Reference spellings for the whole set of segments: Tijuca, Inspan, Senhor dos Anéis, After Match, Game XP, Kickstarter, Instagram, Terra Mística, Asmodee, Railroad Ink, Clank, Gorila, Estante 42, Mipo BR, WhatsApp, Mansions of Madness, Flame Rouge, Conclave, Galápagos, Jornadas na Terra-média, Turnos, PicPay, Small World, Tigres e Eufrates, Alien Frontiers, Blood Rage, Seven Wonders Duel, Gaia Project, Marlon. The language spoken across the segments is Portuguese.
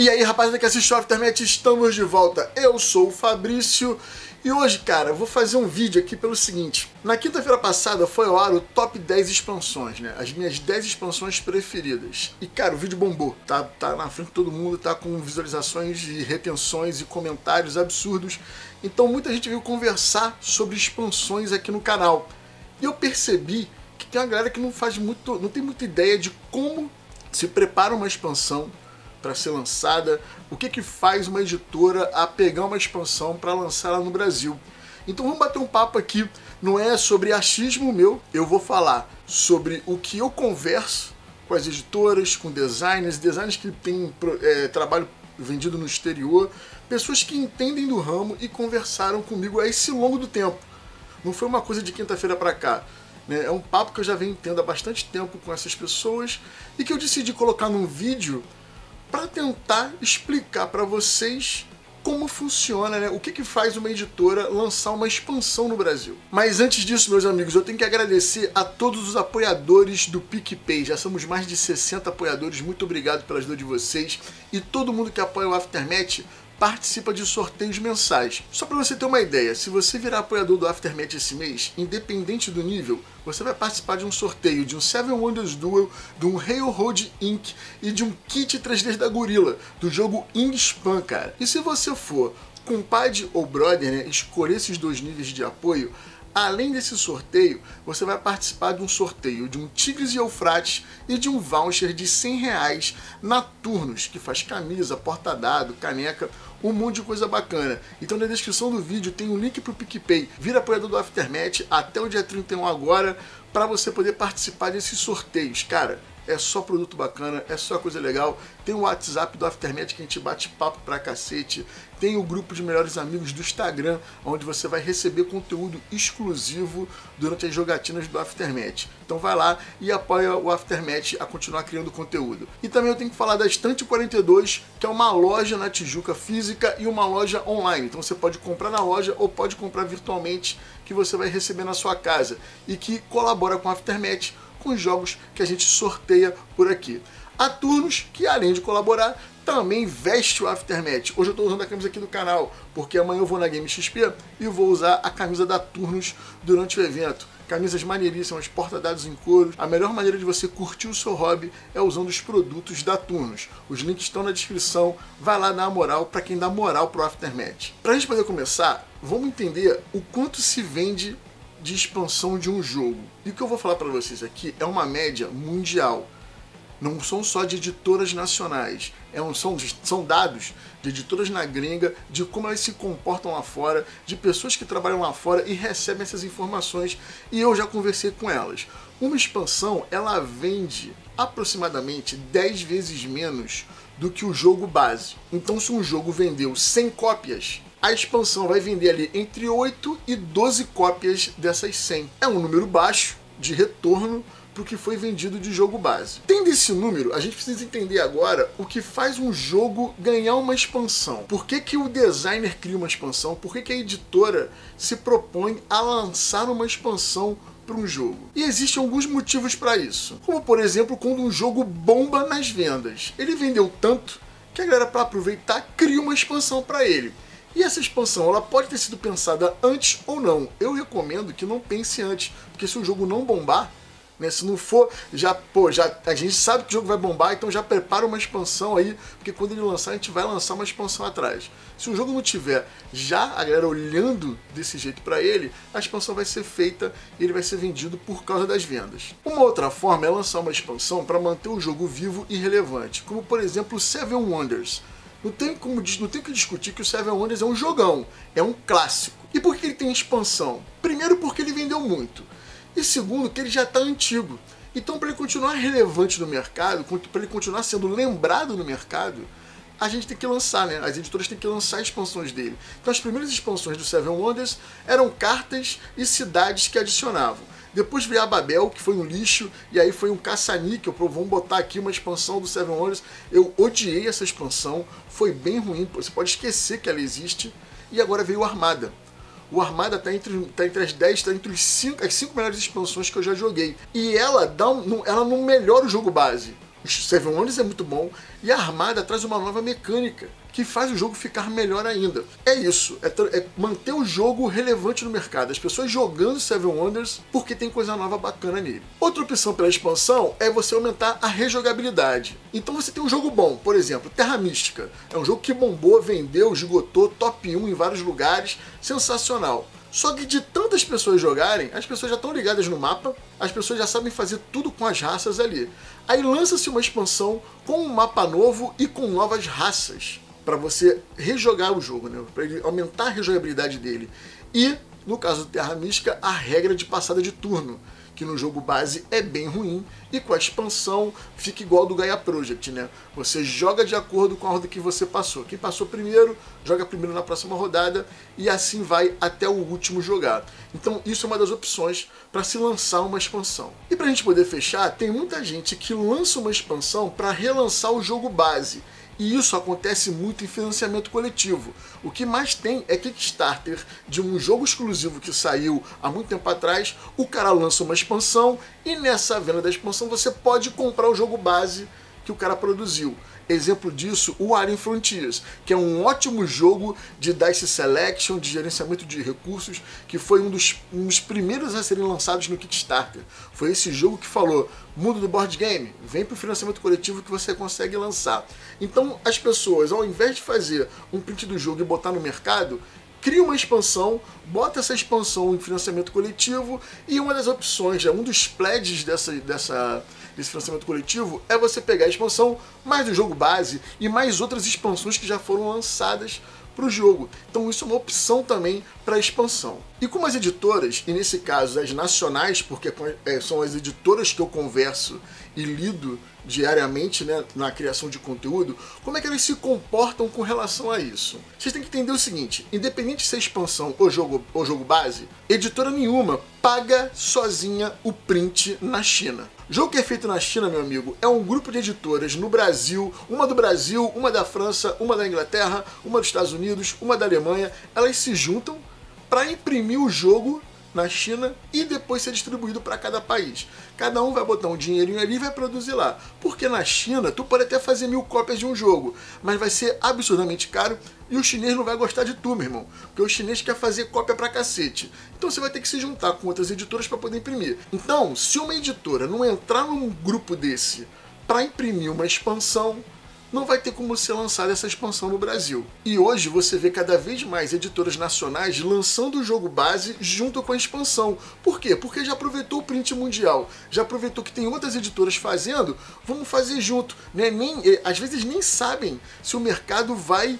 E aí, rapaziada que assiste o After Match, estamos de volta. Eu sou o Fabrício e hoje, cara, eu vou fazer um vídeo aqui pelo seguinte. Na quinta-feira passada foi ao ar o Top 10 expansões, né? As minhas 10 expansões preferidas. E, cara, o vídeo bombou. Tá na frente de todo mundo, tá com visualizações e retenções e comentários absurdos. Então muita gente veio conversar sobre expansões aqui no canal. E eu percebi que tem uma galera que não tem muita ideia de como se prepara uma expansão para ser lançada, o que que faz uma editora a pegar uma expansão para lançar ela no Brasil. Então vamos bater um papo aqui, não é sobre achismo meu, eu vou falar sobre o que eu converso com as editoras, com designers que têm trabalho vendido no exterior, pessoas que entendem do ramo e conversaram comigo a esse longo do tempo. Não foi uma coisa de quinta-feira para cá. É um papo que eu já venho tendo há bastante tempo com essas pessoas e que eu decidi colocar num vídeo para tentar explicar para vocês como funciona, né? O que faz uma editora lançar uma expansão no Brasil. Mas antes disso, meus amigos, eu tenho que agradecer a todos os apoiadores do PicPay. Já somos mais de 60 apoiadores, muito obrigado pela ajuda de vocês. E todo mundo que apoia o After Match participa de sorteios mensais. Só para você ter uma ideia, se você virar apoiador do After Match esse mês, independente do nível, você vai participar de um sorteio de um Seven Wonders Duel, de um Railroad Ink e de um kit 3D da Gorila, do jogo Inspan, cara. E se você for compadre ou brother, né, escolher esses dois níveis de apoio, além desse sorteio, você vai participar de um sorteio de um Tigres e Eufrates e de um voucher de R$100 na Turnos, que faz camisa, porta-dado, caneca, um monte de coisa bacana. Então na descrição do vídeo tem um link pro PicPay, vira apoiador do After Match até o dia 31 agora, para você poder participar desses sorteios. Cara, é só produto bacana, é só coisa legal. Tem o WhatsApp do After Match que a gente bate papo pra cacete. Tem o grupo de melhores amigos do Instagram, onde você vai receber conteúdo exclusivo durante as jogatinas do After Match. Então vai lá e apoia o After Match a continuar criando conteúdo. E também eu tenho que falar da Estante 42, que é uma loja na Tijuca física e uma loja online. Então você pode comprar na loja ou pode comprar virtualmente, que você vai receber na sua casa. E que colabora com o After Match, com os jogos que a gente sorteia por aqui. A Turnos, que além de colaborar, também veste o After Match. Hoje eu estou usando a camisa aqui do canal, porque amanhã eu vou na Game XP e vou usar a camisa da Turnos durante o evento. Camisas maneiríssimas, porta-dados em couro. A melhor maneira de você curtir o seu hobby é usando os produtos da Turnos. Os links estão na descrição, vai lá dar a moral para quem dá moral pro After Match. Para a gente poder começar, vamos entender o quanto se vende de expansão de um jogo. E o que eu vou falar para vocês aqui é uma média mundial. Não são só de editoras nacionais, são dados de editoras na gringa, de como elas se comportam lá fora, de pessoas que trabalham lá fora e recebem essas informações, e eu já conversei com elas. Uma expansão, ela vende aproximadamente 10 vezes menos do que o jogo base. Então se um jogo vendeu 100 cópias, a expansão vai vender ali entre 8 e 12 cópias dessas 100. É um número baixo de retorno para o que foi vendido de jogo base. Tendo esse número, a gente precisa entender agora o que faz um jogo ganhar uma expansão. Por que que o designer cria uma expansão? Por que que a editora se propõe a lançar uma expansão para um jogo? E existem alguns motivos para isso. Como, por exemplo, quando um jogo bomba nas vendas. Ele vendeu tanto que a galera, para aproveitar, cria uma expansão para ele. E essa expansão, ela pode ter sido pensada antes ou não. Eu recomendo que não pense antes, porque se o jogo não bombar, né, se não for, a gente sabe que o jogo vai bombar, então já prepara uma expansão aí, porque quando ele lançar, a gente vai lançar uma expansão atrás. Se o jogo não tiver já a galera olhando desse jeito para ele, a expansão vai ser feita e ele vai ser vendido por causa das vendas. Uma outra forma é lançar uma expansão para manter o jogo vivo e relevante, como por exemplo Seven Wonders. Não tem que discutir que o Seven Wonders é um jogão, é um clássico. E por que ele tem expansão? Primeiro, porque ele vendeu muito. E segundo, que ele já está antigo. Então, para ele continuar relevante no mercado, para ele continuar sendo lembrado no mercado, a gente tem que lançar, né? As editoras têm que lançar expansões dele. Então, as primeiras expansões do Seven Wonders eram cartas e cidades que adicionavam. Depois veio a Babel, que foi um lixo, e aí foi um caça-níquel. Vamos botar aqui uma expansão do Seven Wonders. Eu odiei essa expansão, foi bem ruim, você pode esquecer que ela existe. E agora veio o Armada. O Armada está entre as 5 melhores expansões que eu já joguei. E ela não melhora o jogo base. O Seven Wonders é muito bom, e a armada traz uma nova mecânica que faz o jogo ficar melhor ainda. É isso, é manter o jogo relevante no mercado, as pessoas jogando Seven Wonders porque tem coisa nova bacana nele. Outra opção pela expansão é você aumentar a rejogabilidade. Então você tem um jogo bom, por exemplo, Terra Mística. É um jogo que bombou, vendeu, esgotou, top 1 em vários lugares, sensacional. Só que de tantas pessoas jogarem, as pessoas já estão ligadas no mapa, as pessoas já sabem fazer tudo com as raças ali. Aí lança-se uma expansão com um mapa novo e com novas raças, para você rejogar o jogo, né? Para aumentar a rejogabilidade dele. E, no caso do Terra Mística, a regra de passada de turno, que no jogo base é bem ruim, e com a expansão fica igual do Gaia Project, né? Você joga de acordo com a ordem que você passou. Quem passou primeiro, joga primeiro na próxima rodada, e assim vai até o último jogar. Então isso é uma das opções para se lançar uma expansão. E pra gente poder fechar, tem muita gente que lança uma expansão para relançar o jogo base. E isso acontece muito em financiamento coletivo. O que mais tem é Kickstarter de um jogo exclusivo que saiu há muito tempo atrás, o cara lança uma expansão e nessa venda da expansão você pode comprar o jogo base que o cara produziu. Exemplo disso, o Alien Frontiers, que é um ótimo jogo de dice selection, de gerenciamento de recursos, que foi um dos primeiros a serem lançados no Kickstarter. Foi esse jogo que falou, mundo do board game, vem para o financiamento coletivo que você consegue lançar. Então as pessoas, ao invés de fazer um print do jogo e botar no mercado, cria uma expansão, bota essa expansão em financiamento coletivo e uma das opções, um dos pledges desse financiamento coletivo é você pegar a expansão mais do jogo base e mais outras expansões que já foram lançadas para o jogo. Então isso é uma opção também para expansão. E como as editoras, e nesse caso as nacionais, porque são as editoras que eu converso e lido diariamente, né, na criação de conteúdo, como é que elas se comportam com relação a isso? Vocês têm que entender o seguinte, independente se é expansão ou jogo base, editora nenhuma paga sozinha o print na China. Jogo que é feito na China, meu amigo, é um grupo de editoras no Brasil, uma do Brasil, uma da França, uma da Inglaterra, uma dos Estados Unidos, uma da Alemanha, elas se juntam para imprimir o jogo na China e depois ser distribuído para cada país. Cada um vai botar um dinheirinho ali e vai produzir lá. Porque na China, tu pode até fazer 1000 cópias de um jogo, mas vai ser absurdamente caro e o chinês não vai gostar de tu, meu irmão. Porque o chinês quer fazer cópia pra cacete. Então você vai ter que se juntar com outras editoras para poder imprimir. Então, se uma editora não entrar num grupo desse para imprimir uma expansão, não vai ter como ser lançada essa expansão no Brasil. E hoje você vê cada vez mais editoras nacionais lançando o jogo base junto com a expansão. Por quê? Porque já aproveitou o print mundial, já aproveitou que tem outras editoras fazendo, vamos fazer junto. Né? Às vezes nem sabem se o mercado vai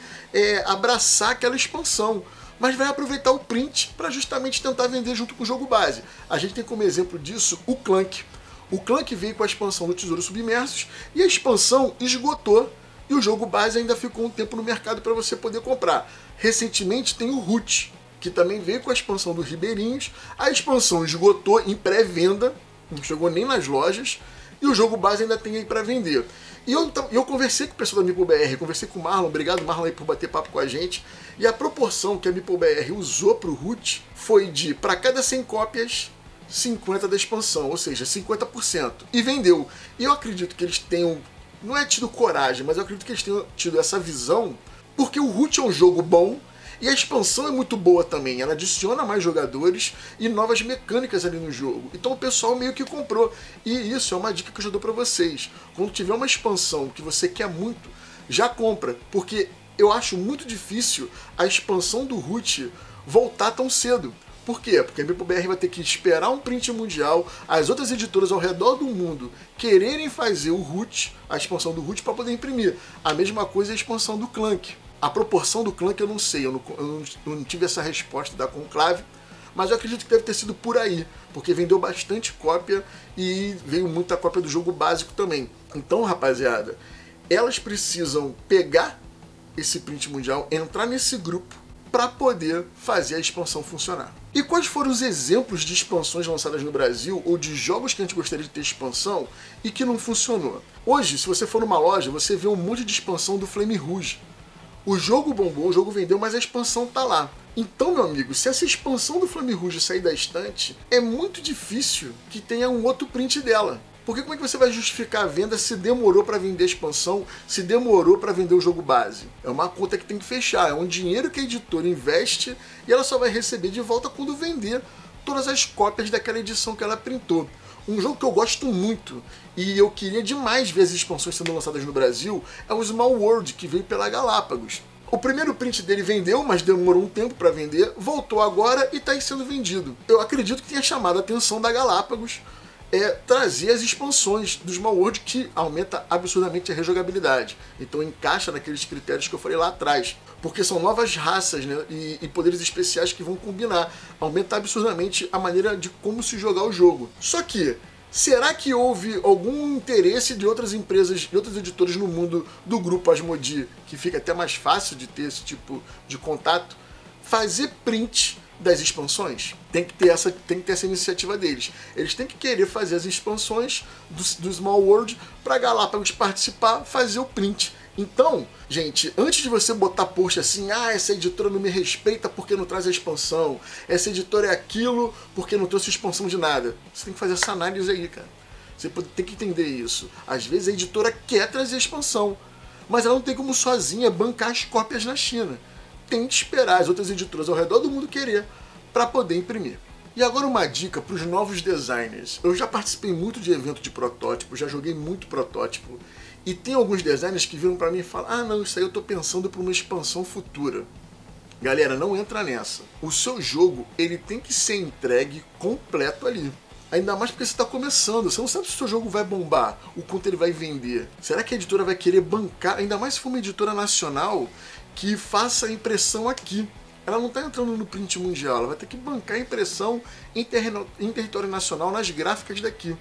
abraçar aquela expansão, mas vai aproveitar o print para justamente tentar vender junto com o jogo base. A gente tem como exemplo disso o Clank. O Clank veio com a expansão do Tesouro Submersos e a expansão esgotou e o jogo base ainda ficou um tempo no mercado para você poder comprar. Recentemente tem o Root, que também veio com a expansão do Ribeirinhos, a expansão esgotou em pré-venda, não chegou nem nas lojas, e o jogo base ainda tem aí para vender. E eu conversei com o pessoal da Mipo BR, conversei com o Marlon, obrigado Marlon aí por bater papo com a gente, e a proporção que a Mipo BR usou para o Root foi de, para cada 100 cópias, 50 da expansão, ou seja, 50%. E vendeu. E eu acredito que eles tenham... Não é tido coragem, mas eu acredito que eles tenham tido essa visão, porque o Root é um jogo bom, e a expansão é muito boa também. Ela adiciona mais jogadores e novas mecânicas ali no jogo. Então o pessoal meio que comprou. E isso é uma dica que eu já dou pra vocês. Quando tiver uma expansão que você quer muito, já compra. Porque eu acho muito difícil a expansão do Root voltar tão cedo. Por quê? Porque a Mipo BR vai ter que esperar um print mundial, as outras editoras ao redor do mundo quererem fazer o Root, a expansão do Root, para poder imprimir. A mesma coisa é a expansão do Clank. A proporção do Clank eu não sei, eu não tive essa resposta da Conclave, mas eu acredito que deve ter sido por aí, porque vendeu bastante cópia e veio muita cópia do jogo básico também. Então, rapaziada, elas precisam pegar esse print mundial, entrar nesse grupo, para poder fazer a expansão funcionar. E quais foram os exemplos de expansões lançadas no Brasil ou de jogos que a gente gostaria de ter expansão e que não funcionou? Hoje, se você for numa loja, você vê um monte de expansão do Flame Rouge. O jogo bombou, o jogo vendeu, mas a expansão tá lá. Então, meu amigo, se essa expansão do Flame Rouge sair da estante, é muito difícil que tenha um outro print dela. Porque como é que você vai justificar a venda se demorou para vender a expansão, se demorou para vender o jogo base? É uma conta que tem que fechar, é um dinheiro que a editora investe e ela só vai receber de volta quando vender todas as cópias daquela edição que ela printou. Um jogo que eu gosto muito e eu queria demais ver as expansões sendo lançadas no Brasil é o Small World, que veio pela Galápagos. O primeiro print dele vendeu, mas demorou um tempo para vender, voltou agora e está sendo vendido. Eu acredito que tenha chamado a atenção da Galápagos trazer as expansões do Small World, que aumenta absurdamente a rejogabilidade. Então encaixa naqueles critérios que eu falei lá atrás. Porque são novas raças, né, e poderes especiais que vão combinar. Aumenta absurdamente a maneira de como se jogar o jogo. Só que, será que houve algum interesse de outras empresas, de outros editores no mundo do grupo Asmodee, que fica até mais fácil de ter esse tipo de contato, fazer print das expansões? Tem que ter essa iniciativa deles. Eles têm que querer fazer as expansões do Small World para a Galápagos participar, fazer o print. Então, gente, antes de você botar post assim, ah, essa editora não me respeita porque não traz a expansão, essa editora é aquilo porque não trouxe expansão de nada. Você tem que fazer essa análise aí, cara. Você tem que entender isso. Às vezes a editora quer trazer expansão, mas ela não tem como sozinha bancar as cópias na China. Tem que esperar as outras editoras ao redor do mundo querer para poder imprimir. E agora uma dica para os novos designers. Eu já participei muito de evento de protótipo, já joguei muito protótipo. E tem alguns designers que viram para mim e falam, ah não, isso aí eu tô pensando para uma expansão futura. Galera, não entra nessa. O seu jogo, ele tem que ser entregue completo ali. Ainda mais porque você está começando, você não sabe se o seu jogo vai bombar, o quanto ele vai vender. Será que a editora vai querer bancar, ainda mais se for uma editora nacional, que faça a impressão aqui? Ela não está entrando no print mundial, ela vai ter que bancar a impressão em território nacional nas gráficas daqui.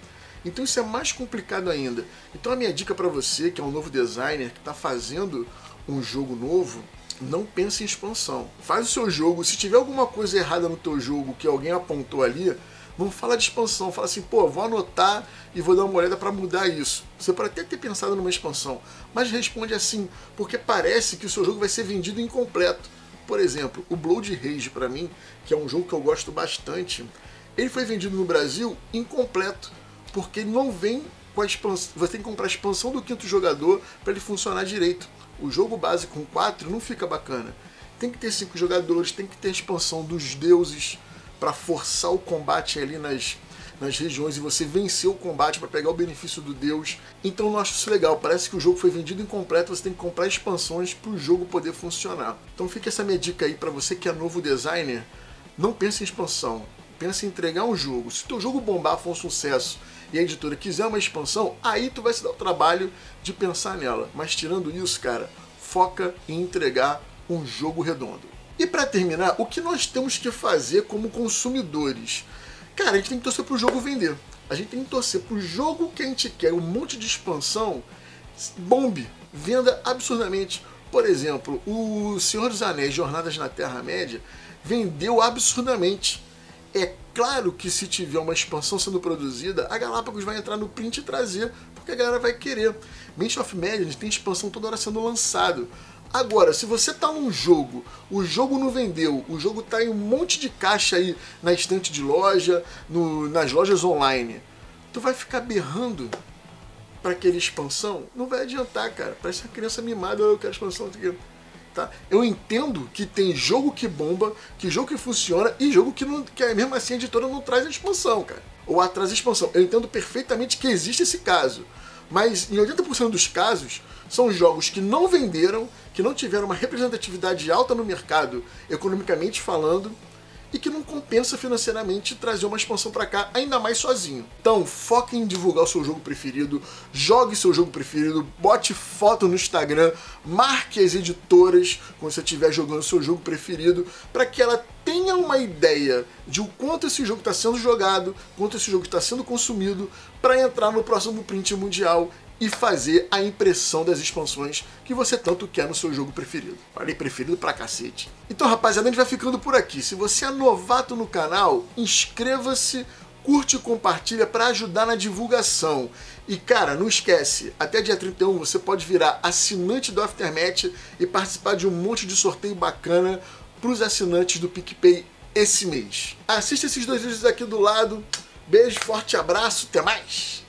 Então isso é mais complicado ainda. Então a minha dica para você, que é um novo designer, que está fazendo um jogo novo, não pense em expansão. Faz o seu jogo, se tiver alguma coisa errada no teu jogo que alguém apontou ali, não fala de expansão, fala assim, pô, vou anotar e vou dar uma olhada para mudar isso. Você pode até ter pensado numa expansão, mas responde assim, porque parece que o seu jogo vai ser vendido incompleto. Por exemplo, o Blood Rage, para mim, que é um jogo que eu gosto bastante, ele foi vendido no Brasil incompleto, porque ele não vem com a expansão. Você tem que comprar a expansão do quinto jogador para ele funcionar direito. O jogo base com 4 não fica bacana. Tem que ter 5 jogadores, tem que ter a expansão dos deuses para forçar o combate ali nas regiões e você vencer o combate para pegar o benefício do deus. Então não acho isso legal, parece que o jogo foi vendido incompleto, você tem que comprar expansões para o jogo poder funcionar. Então fica essa minha dica aí para você que é novo designer, não pense em expansão, pense em entregar um jogo. Se o teu jogo bombar, for um sucesso e a editora quiser uma expansão, aí tu vai se dar o trabalho de pensar nela. Mas tirando isso, cara, foca em entregar um jogo redondo. E para terminar, o que nós temos que fazer como consumidores? Cara, a gente tem que torcer pro jogo vender. A gente tem que torcer pro jogo que a gente quer, um monte de expansão, bombe, venda absurdamente. Por exemplo, o Senhor dos Anéis, Jornadas na Terra-média, vendeu absurdamente. É claro que se tiver uma expansão sendo produzida, a Galápagos vai entrar no print e trazer, porque a galera vai querer. Mansions of Madness tem expansão toda hora sendo lançado. Agora, se você tá num jogo, o jogo não vendeu, o jogo tá em um monte de caixa aí na estante de loja, nas lojas online, tu vai ficar berrando para aquela expansão? Não vai adiantar, cara. Parece uma criança mimada, eu quero expansão, tá? Eu entendo que tem jogo que bomba, que jogo que funciona e jogo que mesmo assim a editora não traz a expansão, cara. Ou atrasa a expansão. Eu entendo perfeitamente que existe esse caso. Mas em 80% dos casos, são jogos que não venderam, que não tiveram uma representatividade alta no mercado, economicamente falando, e que não compensa financeiramente trazer uma expansão para cá, ainda mais sozinho. Então, foca em divulgar o seu jogo preferido, jogue seu jogo preferido, bote foto no Instagram, marque as editoras quando você estiver jogando o seu jogo preferido, para que ela tenha uma ideia de o quanto esse jogo está sendo jogado, quanto esse jogo está sendo consumido, para entrar no próximo print mundial e fazer a impressão das expansões que você tanto quer no seu jogo preferido. Falei preferido pra cacete. Então, rapaziada, a gente vai ficando por aqui. Se você é novato no canal, inscreva-se, curte e compartilha para ajudar na divulgação. E, cara, não esquece, até dia 31 você pode virar assinante do After Match e participar de um monte de sorteio bacana pros assinantes do PicPay esse mês. Assista esses dois vídeos aqui do lado. Beijo, forte abraço, até mais!